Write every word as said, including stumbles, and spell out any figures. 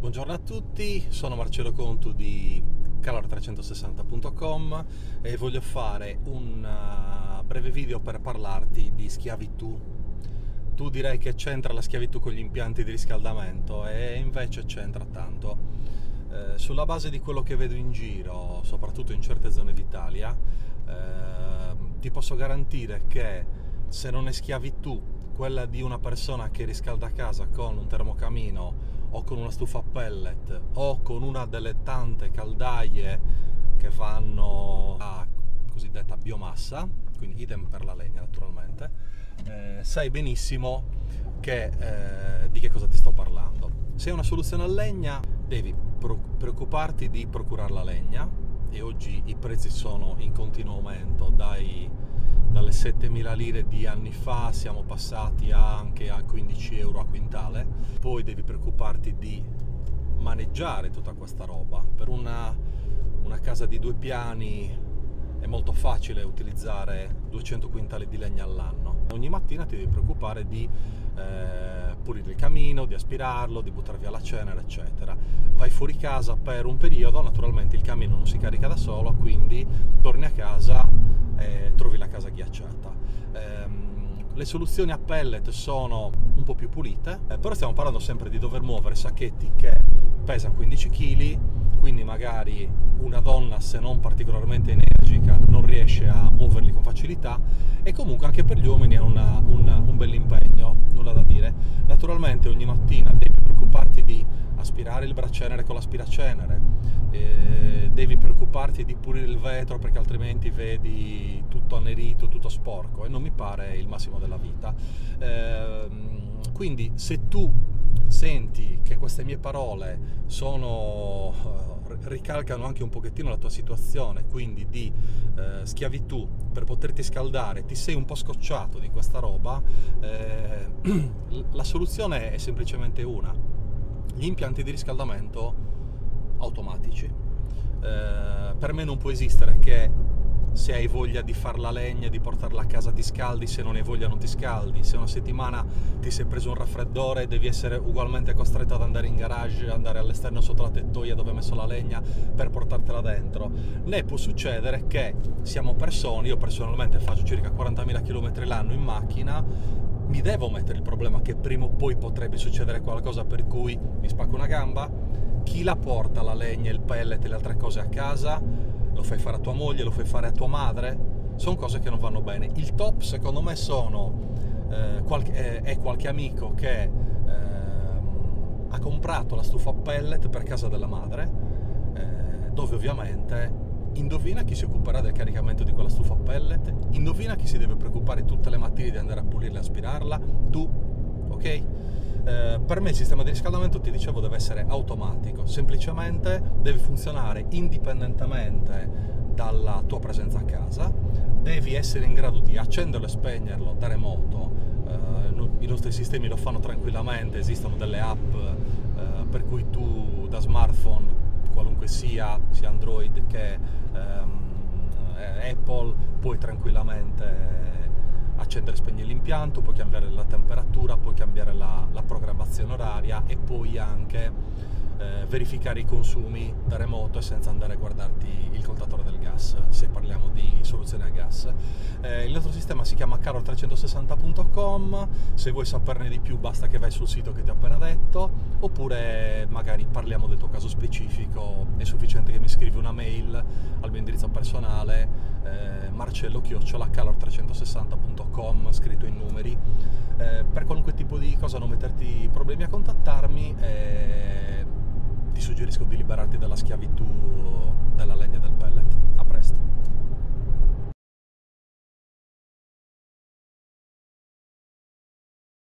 Buongiorno a tutti, sono Marcello Contu di calor trecentosessanta punto com e voglio fare un breve video per parlarti di schiavitù. Tu direi che c'entra la schiavitù con gli impianti di riscaldamento e invece c'entra tanto. Eh, sulla base di quello che vedo in giro, soprattutto in certe zone d'Italia, eh, ti posso garantire che se non è schiavitù quella di una persona che riscalda casa con un termocamino o con una stufa a pellet o con una delle tante caldaie che vanno a cosiddetta biomassa, quindi idem per la legna naturalmente, eh, sai benissimo che, eh, di che cosa ti sto parlando. Se è una soluzione a legna devi preoccuparti di procurare la legna, e oggi i prezzi sono in continuo aumento. Dai dalle settemila lire di anni fa siamo passati anche a quindici euro a quintale. Poi devi preoccuparti di maneggiare tutta questa roba. Per una, una casa di due piani è molto facile utilizzare duecento quintali di legna all'anno. Ogni mattina ti devi preoccupare di eh, pulire il camino, di aspirarlo, di buttare via la cenere, eccetera. Vai fuori casa per un periodo, naturalmente il camino non si carica da solo, quindi torni a casa e trovi la casa ghiacciata. Ehm, le soluzioni a pellet sono un po' più pulite, però stiamo parlando sempre di dover muovere sacchetti che pesano quindici chili, quindi magari una donna, se non particolarmente energica, non riesce a muoverli con facilità, e comunque anche per gli uomini è una, una, un bell'impegno, nulla da dire. Naturalmente ogni mattina devi preoccuparti di aspirare il bracenere con l'aspiracenere, eh, devi preoccuparti di pulire il vetro perché altrimenti vedi tutto annerito, tutto sporco, e non mi pare il massimo della vita. Eh, quindi se tu senti che queste mie parole sono, ricalcano anche un pochettino la tua situazione, quindi di eh, schiavitù per poterti scaldare, ti sei un po' scocciato di questa roba, eh, la soluzione è semplicemente una: gli impianti di riscaldamento automatici. Eh, per me non può esistere che se hai voglia di far la legna, di portarla a casa, ti scaldi, se non hai voglia non ti scaldi, se una settimana ti sei preso un raffreddore devi essere ugualmente costretto ad andare in garage, andare all'esterno sotto la tettoia dove hai messo la legna per portartela dentro. Né può succedere che siamo persone, io personalmente faccio circa quarantamila chilometri l'anno in macchina, mi devo mettere il problema che prima o poi potrebbe succedere qualcosa per cui mi spacco una gamba. Chi la porta la legna, il pellet e le altre cose a casa? Lo fai fare a tua moglie, lo fai fare a tua madre? Sono cose che non vanno bene. Il top secondo me sono eh, qualche, eh, è qualche amico che eh, ha comprato la stufa a pellet per casa della madre, eh, dove ovviamente indovina chi si occuperà del caricamento di quella stufa a pellet, indovina chi si deve preoccupare tutte le mattine di andare a pulirla e aspirarla? Tu, ok? Eh, per me il sistema di riscaldamento, ti dicevo, deve essere automatico, semplicemente deve funzionare indipendentemente dalla tua presenza a casa, devi essere in grado di accenderlo e spegnerlo da remoto. Eh, i nostri sistemi lo fanno tranquillamente, esistono delle app eh, per cui tu da smartphone, qualunque sia, sia Android che ehm, Apple, puoi tranquillamente accendere e spegnere l'impianto, puoi cambiare la temperatura, puoi cambiare la, la programmazione oraria e puoi anche eh, verificare i consumi da remoto e senza andare a guardarti il contatore del gas, se parliamo di soluzione a gas. Eh, il nostro sistema si chiama calor trecentosessanta punto com, se vuoi saperne di più basta che vai sul sito che ti ho appena detto, oppure magari parliamo del tuo caso specifico, è sufficiente che mi scrivi una mail al mio indirizzo personale, eh, marcello chiocciola calor trecentosessanta punto com, scritto in numeri. Eh, per qualunque tipo di cosa, non metterti problemi a contattarmi, e ti suggerisco di liberarti dalla schiavitù della legna del